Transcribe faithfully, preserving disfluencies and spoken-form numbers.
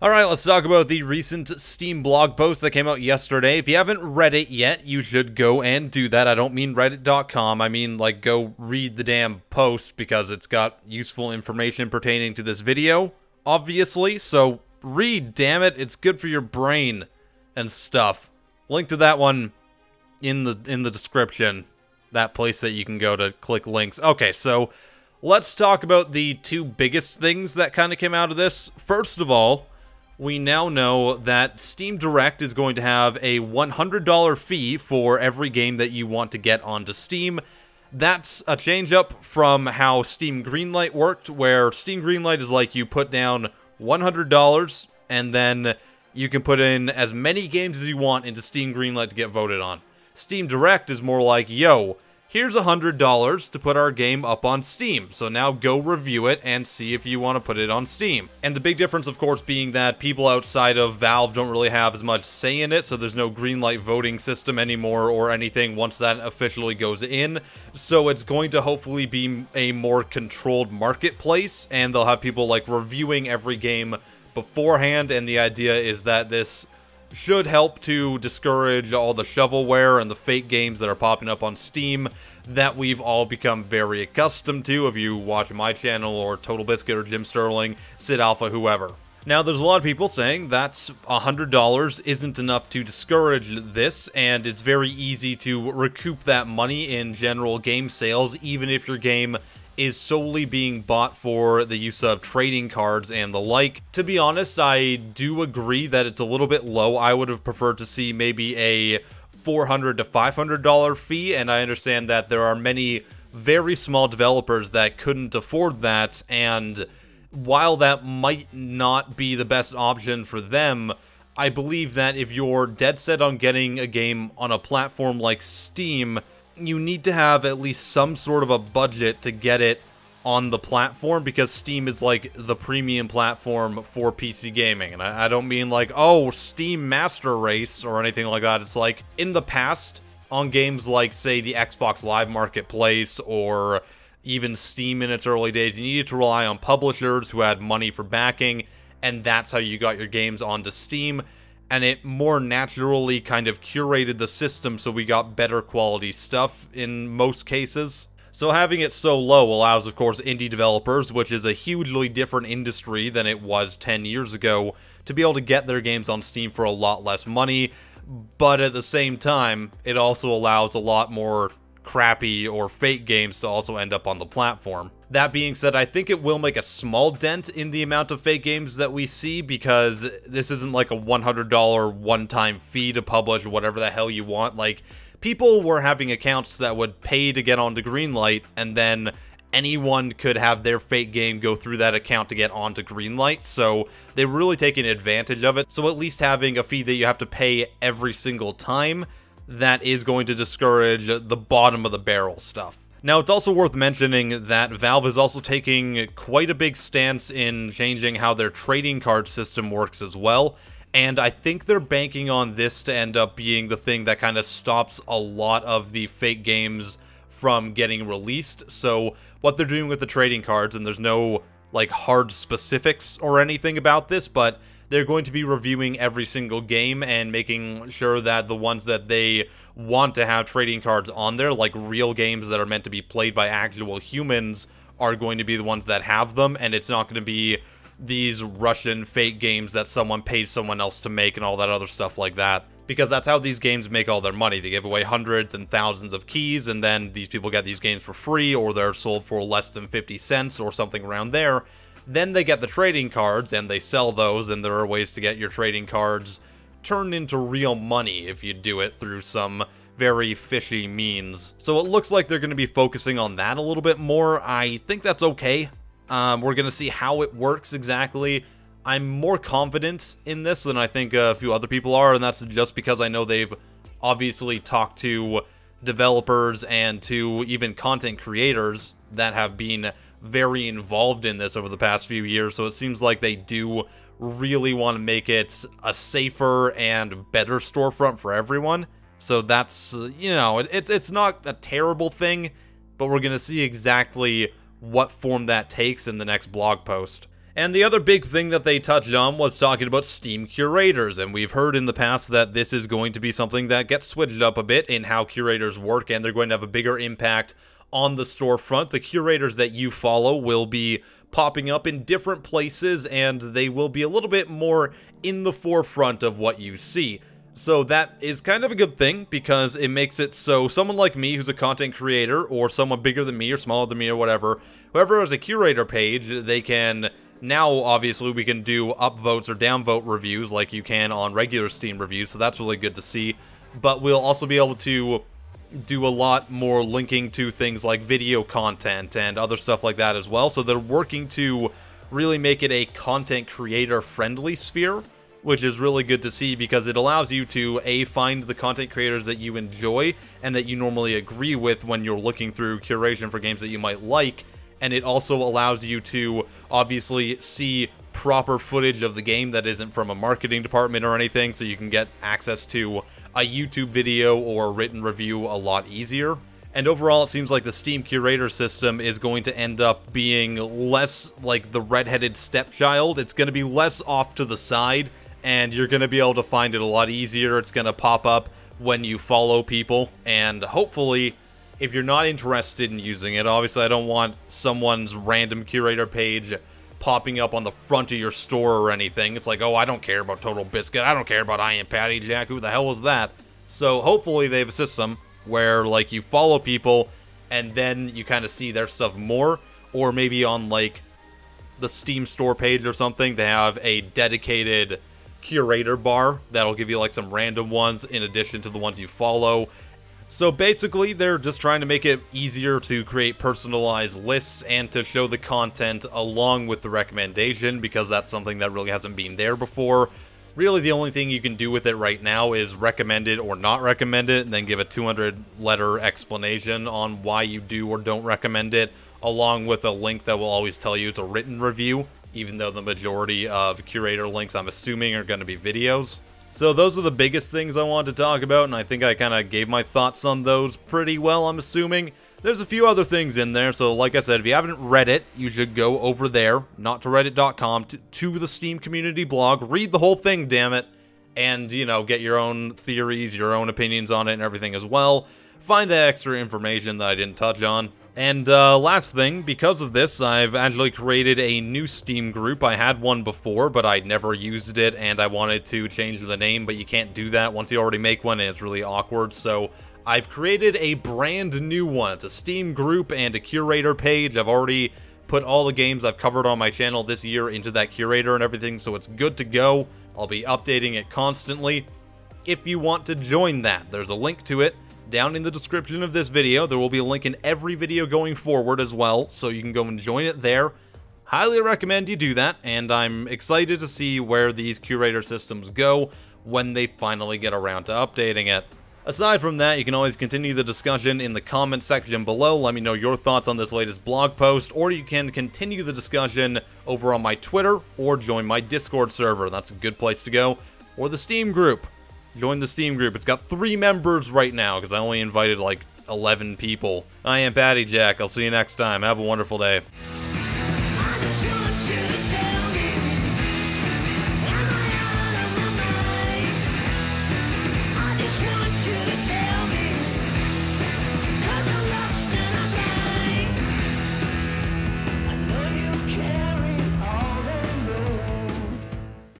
Alright, let's talk about the recent Steam blog post that came out yesterday. If you haven't read it yet, you should go and do that. I don't mean reddit dot com, I mean, like, go read the damn post, because it's got useful information pertaining to this video, obviously, so read, damn it, it's good for your brain and stuff. Link to that one in the, in the description, that place that you can go to click links. Okay, so let's talk about the two biggest things that kind of came out of this. First of all, we now know that Steam Direct is going to have a one hundred dollar fee for every game that you want to get onto Steam. That's a change up from how Steam Greenlight worked, where Steam Greenlight is like you put down one hundred dollars and then you can put in as many games as you want into Steam Greenlight to get voted on. Steam Direct is more like, yo, here's one hundred dollars to put our game up on Steam, so now go review it and see if you want to put it on Steam. And the big difference, of course, being that people outside of Valve don't really have as much say in it, so there's no greenlight voting system anymore or anything once that officially goes in. So it's going to hopefully be a more controlled marketplace, and they'll have people, like, reviewing every game beforehand, and the idea is that this should help to discourage all the shovelware and the fake games that are popping up on Steam that we've all become very accustomed to if you watch my channel or TotalBiscuit or Jim Sterling, Sid Alpha, whoever. Now, there's a lot of people saying that's one hundred dollars isn't enough to discourage this, and it's very easy to recoup that money in general game sales, even if your game is solely being bought for the use of trading cards and the like. To be honest, I do agree that it's a little bit low. I would have preferred to see maybe a four hundred to five hundred dollar fee, and I understand that there are many very small developers that couldn't afford that, and while that might not be the best option for them, I believe that if you're dead set on getting a game on a platform like Steam, you need to have at least some sort of a budget to get it on the platform, because Steam is like the premium platform for P C gaming. And I, I don't mean like, oh, Steam Master Race or anything like that. It's like, in the past, on games like, say, the Xbox Live Marketplace or even Steam in its early days, you needed to rely on publishers who had money for backing, and that's how you got your games onto Steam. And it more naturally kind of curated the system so we got better quality stuff in most cases. So having it so low allows, of course, indie developers, which is a hugely different industry than it was ten years ago, to be able to get their games on Steam for a lot less money, but at the same time, it also allows a lot more crappy or fake games to also end up on the platform. That being said, I think it will make a small dent in the amount of fake games that we see, because this isn't like a one hundred dollar one-time fee to publish whatever the hell you want. Like, people were having accounts that would pay to get onto Greenlight, and then anyone could have their fake game go through that account to get onto Greenlight, so they're really taking advantage of it. So at least having a fee that you have to pay every single time, that is going to discourage the bottom of the barrel stuff. Now, it's also worth mentioning that Valve is also taking quite a big stance in changing how their trading card system works as well, and I think they're banking on this to end up being the thing that kind of stops a lot of the fake games from getting released. So what they're doing with the trading cards, and there's no like hard specifics or anything about this, but they're going to be reviewing every single game and making sure that the ones that they want to have trading cards on there, like real games that are meant to be played by actual humans, are going to be the ones that have them, and it's not going to be these Russian fake games that someone pays someone else to make and all that other stuff like that. Because that's how these games make all their money. They give away hundreds and thousands of keys, and then these people get these games for free, or they're sold for less than fifty cents or something around there. Then they get the trading cards, and they sell those, and there are ways to get your trading cards turned into real money if you do it through some very fishy means. So it looks like they're going to be focusing on that a little bit more. I think that's okay. Um, we're going to see how it works exactly. I'm more confident in this than I think a few other people are, and that's just because I know they've obviously talked to developers and to even content creators that have been very involved in this over the past few years, so it seems like they do really want to make it a safer and better storefront for everyone. So that's, you know, it, it's, it's not a terrible thing, but we're going to see exactly what form that takes in the next blog post. And the other big thing that they touched on was talking about Steam Curators, and we've heard in the past that this is going to be something that gets switched up a bit in how curators work, and they're going to have a bigger impact on the storefront. The curators that you follow will be popping up in different places, and they will be a little bit more in the forefront of what you see. So that is kind of a good thing, because it makes it so someone like me who's a content creator, or someone bigger than me or smaller than me or whatever, whoever has a curator page, they can... Now, obviously, we can do upvotes or downvote reviews like you can on regular Steam reviews, so that's really good to see. But we'll also be able to do a lot more linking to things like video content and other stuff like that as well. So they're working to really make it a content creator-friendly sphere, which is really good to see because it allows you to, A, find the content creators that you enjoy and that you normally agree with when you're looking through curation for games that you might like, and it also allows you to obviously see proper footage of the game that isn't from a marketing department or anything, so you can get access to a YouTube video or a written review a lot easier. And overall, it seems like the Steam Curator system is going to end up being less like the redheaded stepchild. It's going to be less off to the side, and you're going to be able to find it a lot easier. It's going to pop up when you follow people, and hopefully... if you're not interested in using it, obviously I don't want someone's random curator page popping up on the front of your store or anything. It's like, oh, I don't care about TotalBiscuit. I don't care about I Am Patty Jack. Who the hell was that? So hopefully they have a system where, like, you follow people and then you kind of see their stuff more. Or maybe on, like, the Steam store page or something, they have a dedicated curator bar that'll give you, like, some random ones in addition to the ones you follow. So basically, they're just trying to make it easier to create personalized lists and to show the content along with the recommendation, because that's something that really hasn't been there before. Really, the only thing you can do with it right now is recommend it or not recommend it, and then give a two hundred letter explanation on why you do or don't recommend it, along with a link that will always tell you it's a written review, even though the majority of curator links, I'm assuming, are going to be videos. So those are the biggest things I wanted to talk about, and I think I kind of gave my thoughts on those pretty well, I'm assuming. There's a few other things in there, so like I said, if you haven't read it, you should go over there, not to reddit dot com, to, to the Steam community blog, read the whole thing, damn it, and, you know, get your own theories, your own opinions on it and everything as well. Find that extra information that I didn't touch on. And uh, last thing, because of this, I've actually created a new Steam group. I had one before, but I'd never used it, and I wanted to change the name, but you can't do that once you already make one, and it's really awkward. So I've created a brand new one. It's a Steam group and a curator page. I've already put all the games I've covered on my channel this year into that curator and everything, so it's good to go. I'll be updating it constantly. If you want to join that, there's a link to it down in the description of this video. There will be a link in every video going forward as well, so you can go and join it there. Highly recommend you do that, and I'm excited to see where these curator systems go when they finally get around to updating it. Aside from that, you can always continue the discussion in the comment section below. Let me know your thoughts on this latest blog post, or you can continue the discussion over on my Twitter, or join my Discord server. That's a good place to go. Or the Steam group. Join the Steam group. It's got three members right now, because I only invited like eleven people. I am Patty Jack. I'll see you next time. Have a wonderful day.